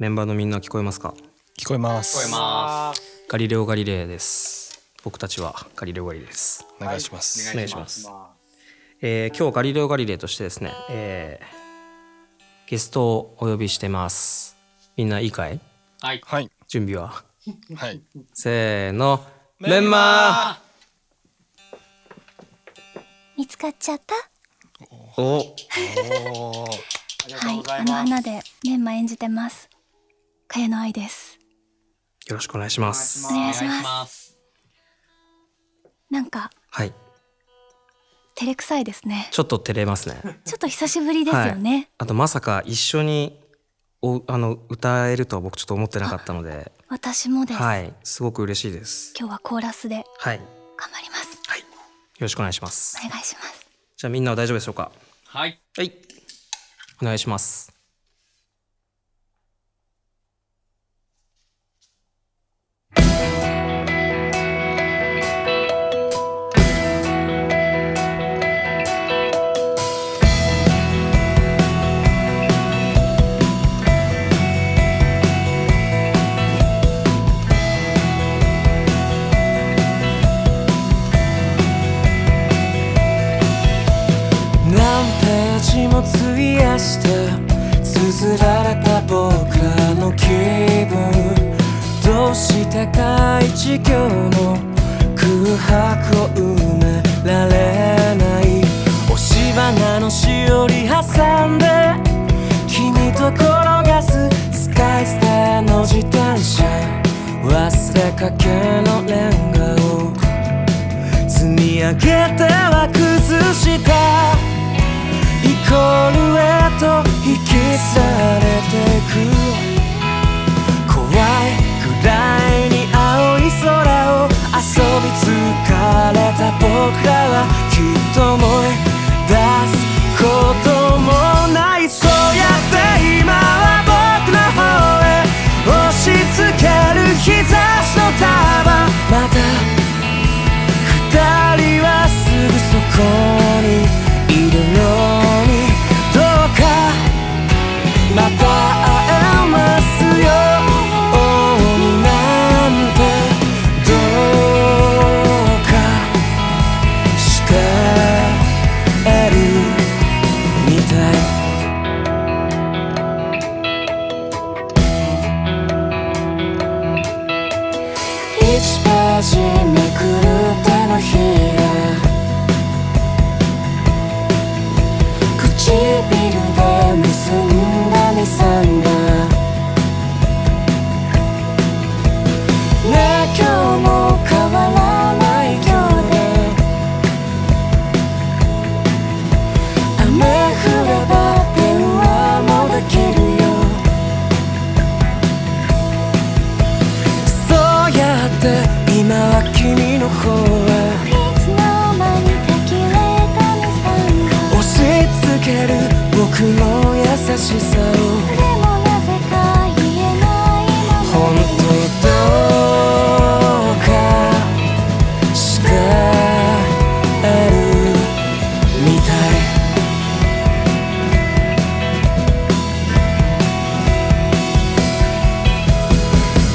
メンバーのみんな聞こえますか？聞こえます。ガリレオガリレイです。僕たちはガリレオガリレイです。お願いします。今日ガリレオガリレイとしてですね、ゲストをお呼びしてます。みんないいかい？はい。準備は？はい。せーの、メンマー見つかっちゃった。おはい、花でメンマ演じてます。茅野愛です。よろしくお願いします。お願いします。なんか、はい。照れくさいですね。ちょっと照れますね。ちょっと久しぶりですよね。はい、あとまさか一緒に歌えるとは僕ちょっと思ってなかったので。私もです。はい、すごく嬉しいです。今日はコーラスで。はい。頑張ります。はい。よろしくお願いします。お願いします。じゃあみんなは大丈夫でしょうか。はい。はい。お願いします。綴られた僕らの気分、どうしてか一行の空白を埋められない。押し花のしおり挟んで君と転がすスカイスターの自転車、忘れかけのレンガを積み上げては崩したイコールへと引き去れていく。怖いくらいに青い空を遊び疲れた僕らはきっと思い出すこともない。そうやって今は僕の方へ押し付ける日差しの束、また二人はすぐそこにいるのに、どうかまた会えますようになんて、どうかしてるみたい。1ページめくる手のひら、唇で結んだ結んだ、ねえ今日も変わらない今日で、雨降れば電話もできるよ。そうやって今は君の方へ僕の優しさを、でもなぜか言えないまま、本当どうかしてるみたい。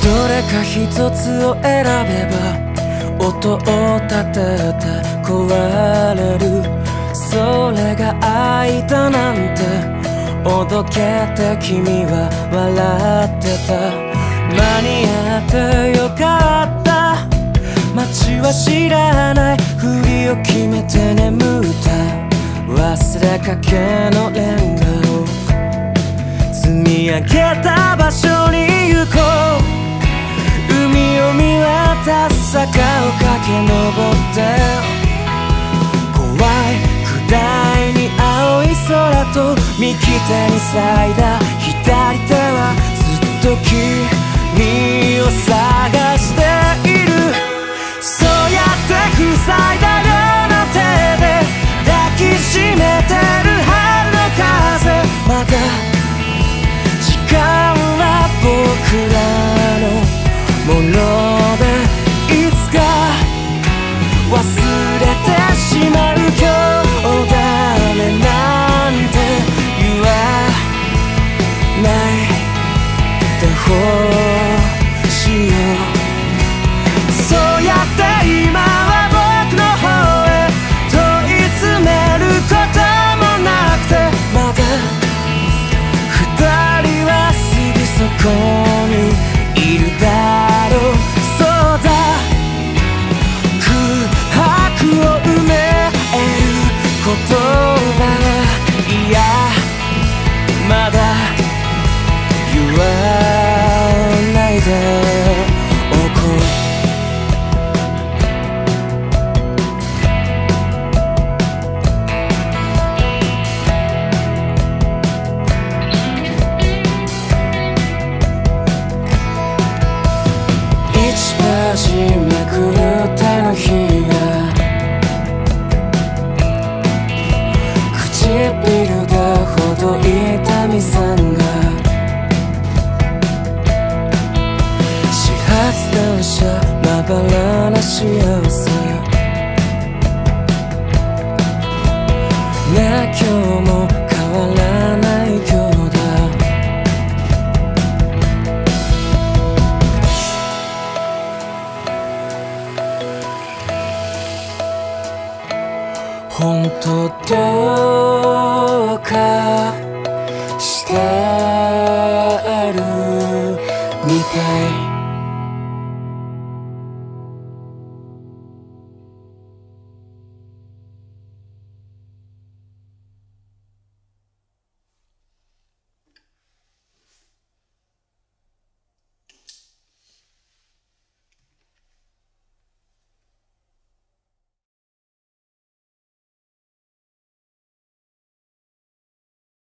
どれか一つを選べば音を立てて壊れる、それが愛だなんておどけて君は笑ってた。間に合ってよかった、街は知らないふりを決めて眠った忘れかけのレンガを積み上げた場所に行こう。海を見渡す坂を駆け上って、怖い第に青い空と右手に咲いた左手はずっと君を探している。そうやって塞いだ両の手で抱きしめてる春の風、また時間は僕らのものでいつか忘れてしまう。今日なんて言わないで本当どうかしてるみたい。